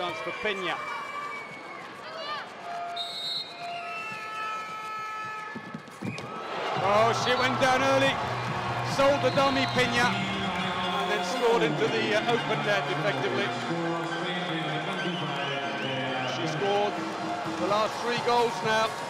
chance for Pena. Oh, she went down early, sold the dummy Pena, and then scored into the open net effectively. She scored the last 3 goals now.